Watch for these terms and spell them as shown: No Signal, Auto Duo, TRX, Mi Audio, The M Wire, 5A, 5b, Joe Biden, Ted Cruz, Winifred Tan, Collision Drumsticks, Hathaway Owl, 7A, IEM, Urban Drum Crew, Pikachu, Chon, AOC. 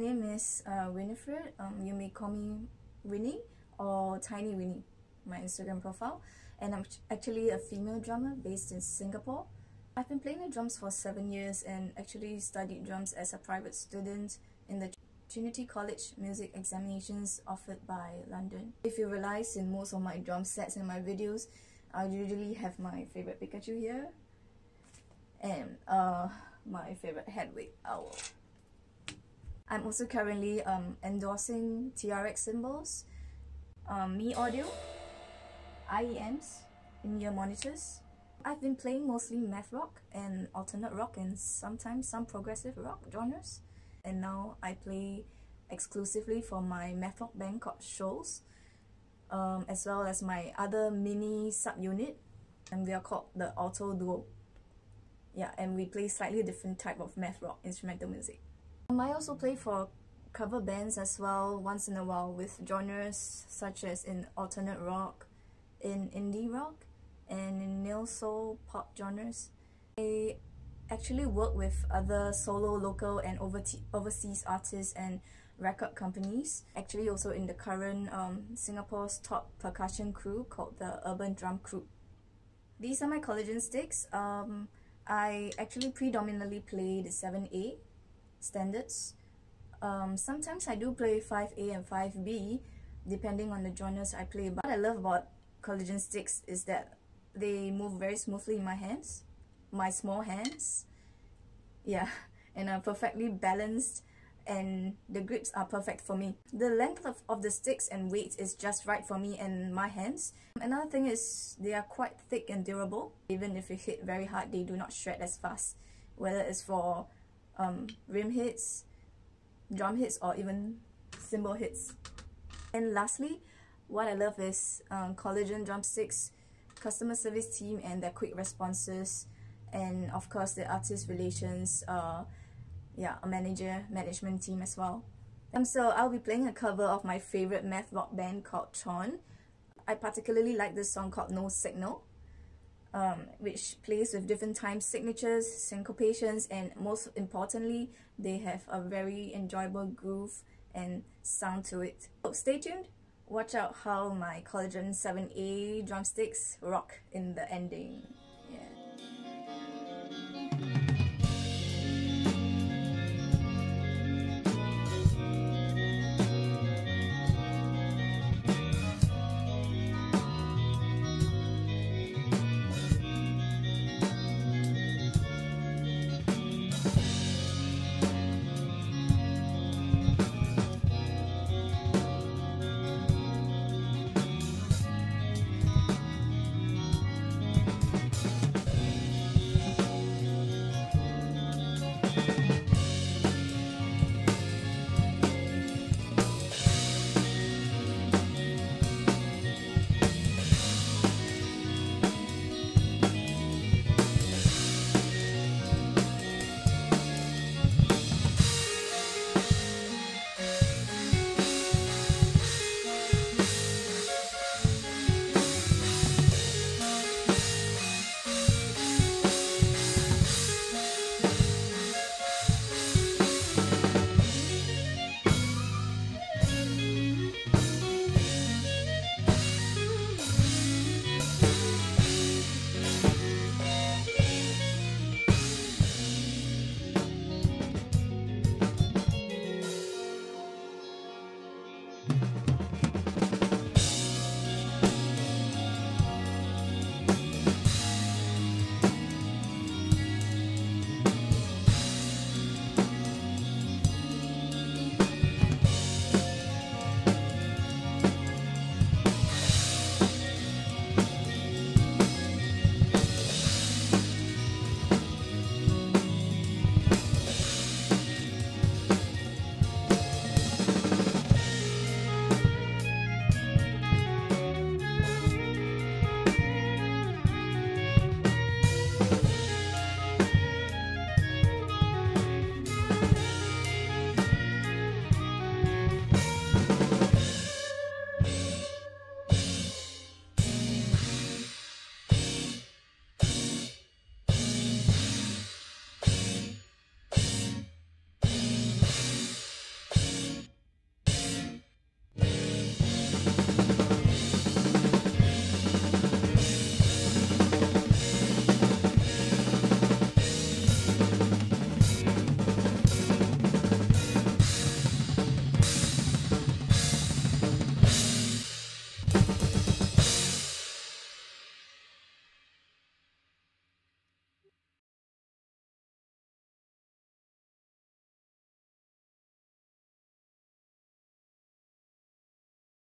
name is Winifred. You may call me Winnie or Tiny Winnie, my Instagram profile. And I'm actually a female drummer based in Singapore. I've been playing the drums for 7 years and actually studied drums as a private student in the Trinity College music examinations offered by London. If you realize, in most of my drum sets and my videos, I usually have my favorite Pikachu here and my favorite Hathaway Owl. I'm also currently endorsing TRX cymbals, Mi Audio, IEMs, in-ear monitors. I've been playing mostly math rock and alternate rock and sometimes some progressive rock genres. And now I play exclusively for my math rock band called Shoals, as well as my other mini sub-unit, and we are called the Auto Duo. Yeah, and we play slightly different type of math rock instrumental music. I also play for cover bands as well once in a while with genres such as in alternate rock, in indie rock, and in neo soul pop genres. I actually work with other solo, local, and overseas artists and record companies. Actually also in the current Singapore's top percussion crew called the Urban Drum Crew. These are my Collision sticks. I actually predominantly play the 7A standards. Sometimes I do play 5A and 5B depending on the genres I play. But what I love about Collision sticks is that they move very smoothly in my hands, my small hands, yeah, and are perfectly balanced, and the grips are perfect for me. The length of the sticks and weight is just right for me and my hands. Another thing is they are quite thick and durable. Even if you hit very hard, they do not shred as fast, whether it's for rim hits, drum hits, or even cymbal hits. And lastly, what I love is Collision Drumsticks customer service team and their quick responses, and of course the artist relations, yeah, a management team as well. So I'll be playing a cover of my favorite math rock band called Chon. I particularly like this song called No Signal, which plays with different time signatures, syncopations, and most importantly, they have a very enjoyable groove and sound to it. So stay tuned. Watch out how my Collision 7A drumsticks rock in the ending. Yeah.